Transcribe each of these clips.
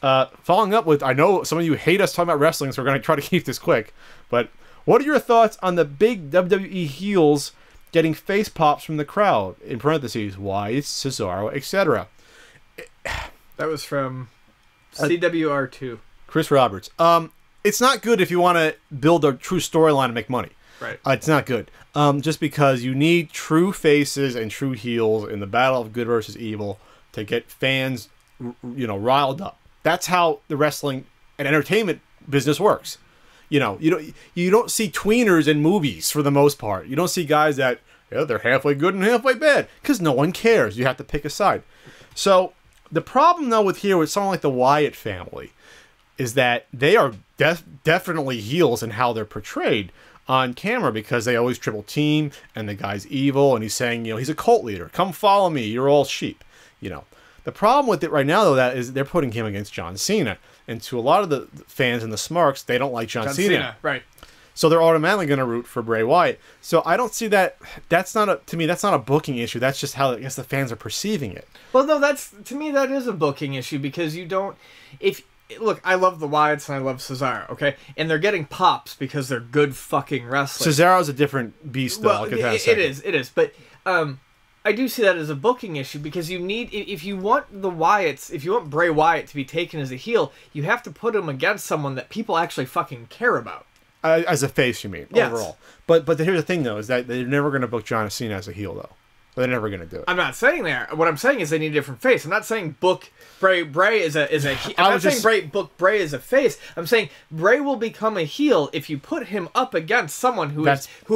Following up with, I know some of you hate us talking about wrestling, so we're going to try to keep this quick, but what are your thoughts on the big WWE heels getting face pops from the crowd? In parentheses, Wyatt, Cesaro, etc. That was from CWR2. Chris Roberts. It's not good if you want to build a true storyline and make money. Right. It's not good. Just because you need true faces and true heels in the battle of good versus evil to get fans, you know, riled up. That's how the wrestling and entertainment business works. You know, you don't see tweeners in movies for the most part. You don't see guys that, you know, they're halfway good and halfway bad, because no one cares. You have to pick a side. So the problem though with here with someone like the Wyatt family is that they are definitely heels in how they're portrayed on camera, because they always triple team and the guy's evil and he's saying, you know, he's a cult leader. Come follow me. You're all sheep. You know. The problem with it right now, though, that is they're putting him against John Cena. And to a lot of the fans and the smarks, they don't like John Cena. Right. So they're automatically going to root for Bray Wyatt. So I don't see that. That's not a, to me, that's not a booking issue. That's just how I guess the fans are perceiving it. Well, no, that's, to me, that is a booking issue, because you don't, if, look, I love the Wyatts and I love Cesaro, okay? And they're getting pops because they're good fucking wrestlers. Cesaro's a different beast, though. Well, it is. But, I do see that as a booking issue, because you need, if you want the Wyatts, if you want Bray Wyatt to be taken as a heel, you have to put him against someone that people actually fucking care about. As a face, you mean, yes. Overall. But here's the thing, though, is that they're never going to book John Cena as a heel, though. They're never going to do it. I'm not saying that. What I'm saying is they need a different face. I'm not saying book Bray is a heel. I'm not saying book Bray as a face. I'm saying Bray will become a heel if you put him up against someone who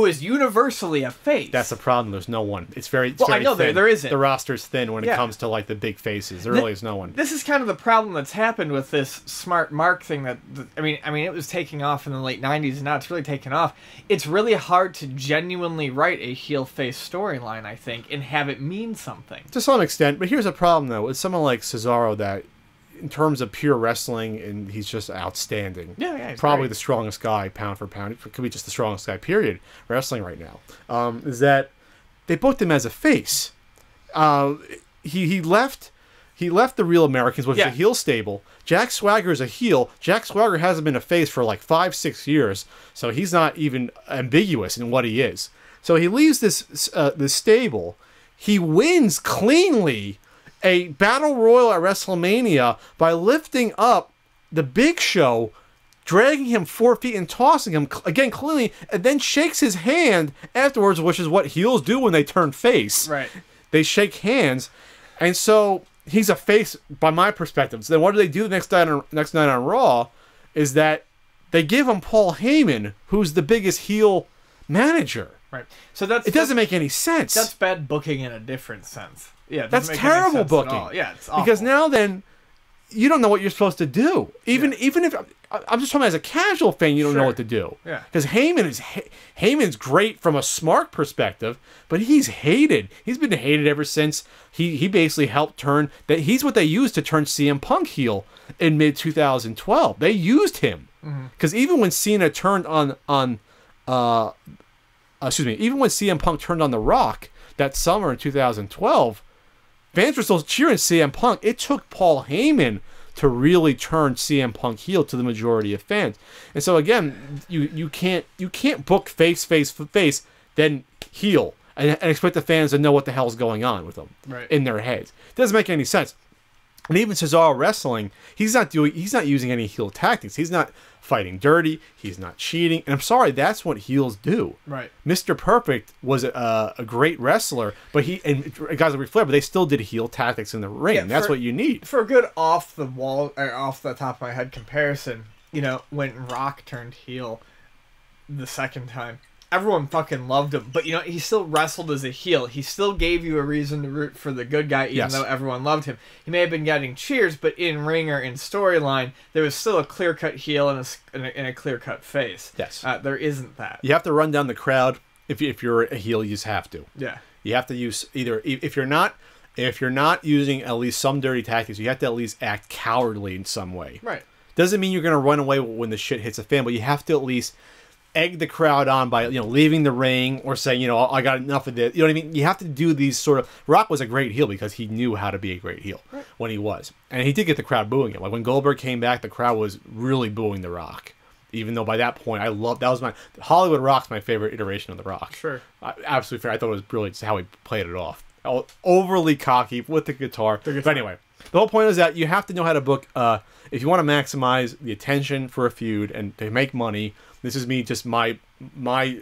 is universally a face. That's the problem. There's no one. It's very well. Very I know thin. There isn't. The roster's thin when it comes to like the big faces. There really is no one. This is kind of the problem that's happened with this smart mark thing. That I mean, it was taking off in the late '90s, and now it's really taken off. It's really hard to genuinely write a heel face storyline, I think, and have it mean something. To some extent, but here's a problem, though. With someone like Cesaro, that, in terms of pure wrestling, and he's just outstanding. Yeah, probably the strongest guy, pound for pound. It could be just the strongest guy, period, wrestling right now. Is that they booked him as a face. He left the Real Americans, which is a heel stable. Jack Swagger is a heel. Jack Swagger hasn't been a face for like 5-6 years, so he's not even ambiguous in what he is. So he leaves this this stable. He wins cleanly a battle royal at WrestleMania by lifting up the Big Show, dragging him 4 feet and tossing him again cleanly, and then shakes his hand afterwards, which is what heels do when they turn face. Right. They shake hands, and so he's a face by my perspective. So then, what do they do the next night on Raw? Is that they give him Paul Heyman, who's the biggest heel manager. Right. So it doesn't make any sense. That's bad booking in a different sense. Yeah, that's terrible booking. Yeah, it's awful. Because now then, you don't know what you're supposed to do. Even if I'm just talking as a casual fan, you don't know what to do. Yeah. Because Heyman's great from a smart perspective, but he's hated. He's been hated ever since he basically helped turn that. He's what they used to turn CM Punk heel in mid-2012. They used him because even when Cena turned even when CM Punk turned on The Rock that summer in 2012, fans were still cheering CM Punk. It took Paul Heyman to really turn CM Punk heel to the majority of fans. And so again, you can't book face, then heel and expect the fans to know what the hell's going on with them in their heads. It doesn't make any sense. And even Cesaro wrestling, he's not using any heel tactics. He's not fighting dirty. He's not cheating. And I'm sorry, that's what heels do. Right. Mr. Perfect was a great wrestler, but guys like Flair, but they still did heel tactics in the ring. Yeah, that's what you need. For a good off the top of my head comparison, you know, when Rock turned heel the second time, everyone fucking loved him, but you know, he still wrestled as a heel. He still gave you a reason to root for the good guy, even though everyone loved him. He may have been getting cheers, but in ring or in storyline, there was still a clear-cut heel and a clear-cut face. Yes. There isn't that. You have to run down the crowd. If you're a heel, you just have to. Yeah. You have to use either, if you're not using at least some dirty tactics, you have to at least act cowardly in some way. Right. Doesn't mean you're going to run away when the shit hits a fan, but you have to at least egg the crowd on by, you know, leaving the ring or saying, you know, I got enough of this. You know what I mean? You have to do these sort of... Rock was a great heel because he knew how to be a great heel when he was. And he did get the crowd booing him. Like when Goldberg came back, the crowd was really booing The Rock. Even though by that point, I loved... That was my... Hollywood Rock's my favorite iteration of The Rock. Sure. Absolutely fair. I thought it was brilliant how he played it off. Overly cocky with the guitar. But anyway, the whole point is that you have to know how to book... if you want to maximize the attention for a feud and to make money... This is me, just my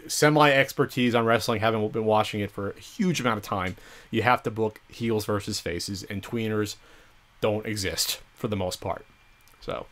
semi-expertise on wrestling, having been watching it for a huge amount of time. You have to book heels versus faces, and tweeners don't exist for the most part. So...